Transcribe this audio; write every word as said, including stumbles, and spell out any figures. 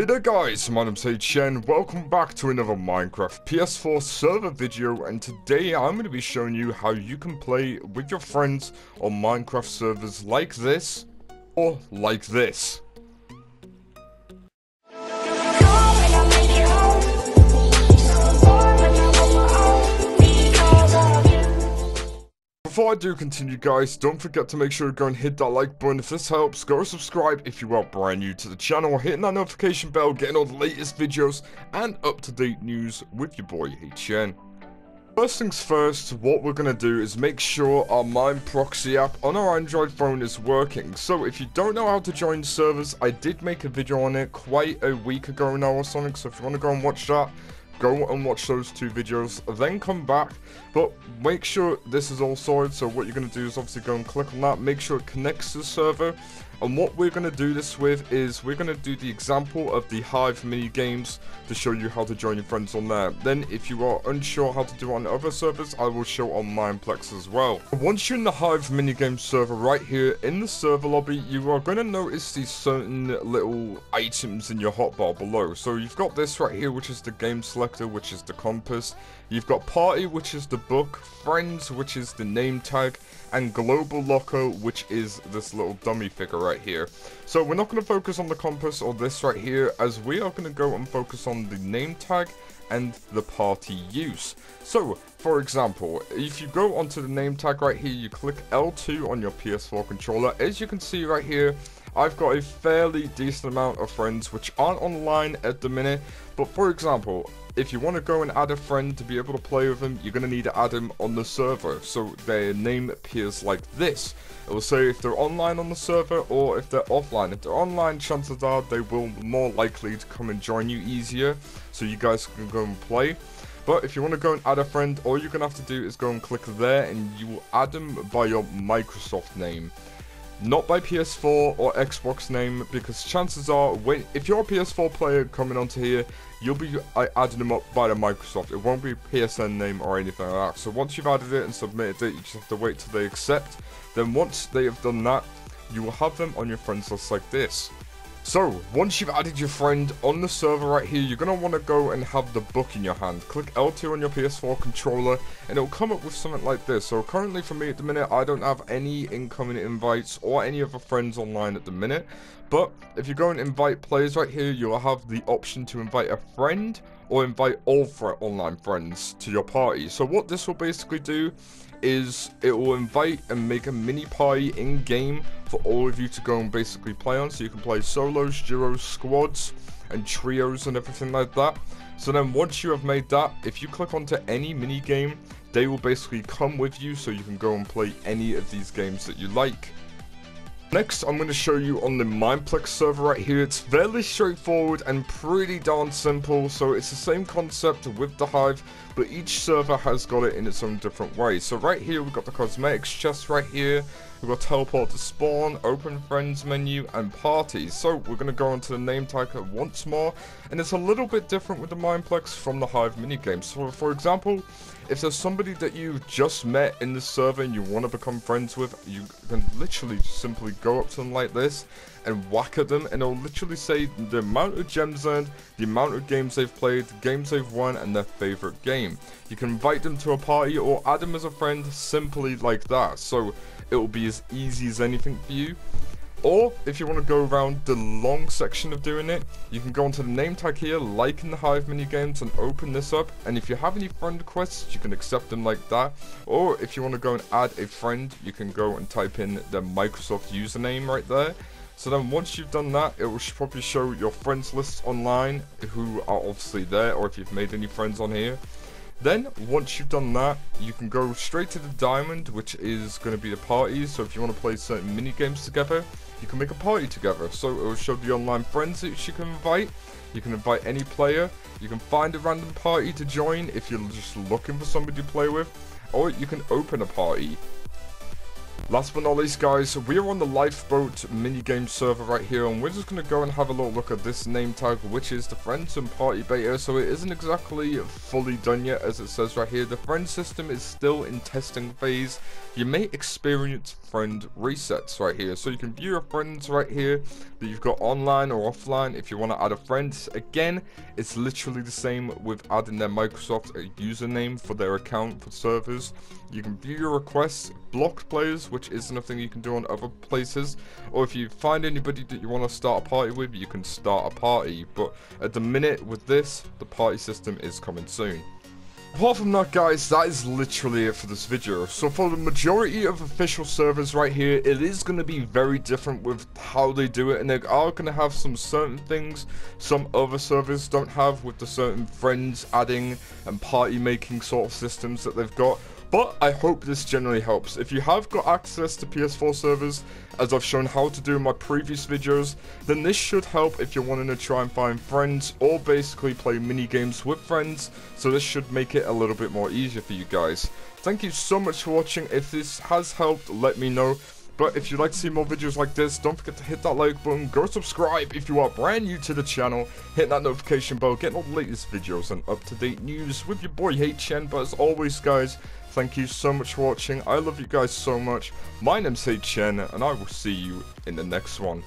Hey there guys, my name's H N, welcome back to another Minecraft P S four server video, and today I'm going to be showing you how you can play with your friends on Minecraft servers like this, or like this. Before I do continue guys, don't forget to make sure you go and hit that like button if this helps, go subscribe if you are brand new to the channel, hitting that notification bell, getting all the latest videos and up-to-date news with your boy H N. First things first, what we're going to do is make sure our MineProxy app on our Android phone is working. So if you don't know how to join servers, I did make a video on it quite a week ago now or something, so if you want to go and watch that, go and watch those two videos, then come back, but make sure this is all sorted. So what you're going to do is obviously go and click on that, make sure it connects to the server, and what we're going to do this with is we're going to do the example of the Hive mini games to show you how to join your friends on there. Then if you are unsure how to do it on other servers, I will show on Mineplex as well. Once you're in the Hive mini game server right here in the server lobby, you are going to notice these certain little items in your hotbar below. So you've got this right here, which is the game select, which is the compass, you've got party, which is the book, friends, which is the name tag, and global locker, which is this little dummy figure right here. So we're not going to focus on the compass or this right here, as we are going to go and focus on the name tag and the party use. So for example, if you go onto the name tag right here, you click L two on your P S four controller, as you can see right here, I've got a fairly decent amount of friends which aren't online at the minute, but for example, if you want to go and add a friend to be able to play with them, you're going to need to add them on the server, so their name appears like this. It will say if they're online on the server or if they're offline. If they're online, chances are they will more likely to come and join you easier, so you guys can go and play. But if you want to go and add a friend, all you're going to have to do is go and click there, and you will add them by your Microsoft name. Not by P S four or Xbox name, because chances are, when, if you're a P S four player coming onto here, you'll be adding them up by the Microsoft. It won't be a P S N name or anything like that. So once you've added it and submitted it, you just have to wait till they accept. Then once they have done that, you will have them on your friends list like this. So once you've added your friend on the server right here, you're going to want to go and have the book in your hand. Click L two on your P S four controller and it'll come up with something like this. So currently for me at the minute, I don't have any incoming invites or any other friends online at the minute. But if you go and invite players right here, you'll have the option to invite a friend or invite all for online friends to your party. So what this will basically do is it will invite and make a mini party in game for all of you to go and basically play on, so you can play solos, duos, squads and trios and everything like that. So then once you have made that, if you click onto any mini game, they will basically come with you, so you can go and play any of these games that you like. Next, I'm going to show you on the Mineplex server right here. It's fairly straightforward and pretty darn simple. So it's the same concept with the Hive, but each server has got it in its own different way. So right here, we've got the cosmetics chest right here. We've got teleport to spawn, open friends menu, and parties. So we're going to go onto the name tag once more. And it's a little bit different with the Mineplex from the Hive minigame. So for example, if there's somebody that you've just met in the server and you want to become friends with, you can literally simply go up to them like this and whack at them, and it'll literally say the amount of gems earned, the amount of games they've played, the games they've won, and their favorite game. You can invite them to a party or add them as a friend simply like that. So it will be as easy as anything for you. Or if you want to go around the long section of doing it, you can go onto the name tag here, like in the Hive minigames, and open this up. And if you have any friend requests, you can accept them like that. Or if you want to go and add a friend, you can go and type in their Microsoft username right there. So then once you've done that, it will probably show your friends list online who are obviously there, or if you've made any friends on here. Then once you've done that, you can go straight to the diamond, which is going to be the parties. So if you want to play certain mini games together, you can make a party together. So it will show the online friends that you can invite. You can invite any player. You can find a random party to join if you're just looking for somebody to play with, or you can open a party. Last but not least, guys, we're on the Lifeboat minigame server right here, and we're just going to go and have a little look at this name tag, which is the Friends and Party Beta. So it isn't exactly fully done yet, as it says right here. The friend system is still in testing phase. You may experience friend resets right here. So you can view your friends right here that you've got online or offline if you want to add a friend. Again, it's literally the same with adding their Microsoft username for their account for servers. You can view your requests, block players, which Which is nothing you can do on other places, or if you find anybody that you want to start a party with, you can start a party. But at the minute with this, the party system is coming soon. Apart from that, guys, that is literally it for this video. So for the majority of official servers right here, it is going to be very different with how they do it, and they are going to have some certain things some other servers don't have, with the certain friends adding and party making sort of systems that they've got. But I hope this generally helps. If you have got access to P S four servers, as I've shown how to do in my previous videos, then this should help if you're wanting to try and find friends or basically play mini games with friends. So this should make it a little bit more easier for you guys. Thank you so much for watching. If this has helped, let me know. But if you'd like to see more videos like this, don't forget to hit that like button, go subscribe if you are brand new to the channel, hit that notification bell, get all the latest videos and up-to-date news with your boy H N. But as always, guys, thank you so much for watching. I love you guys so much. My name's H N, and I will see you in the next one.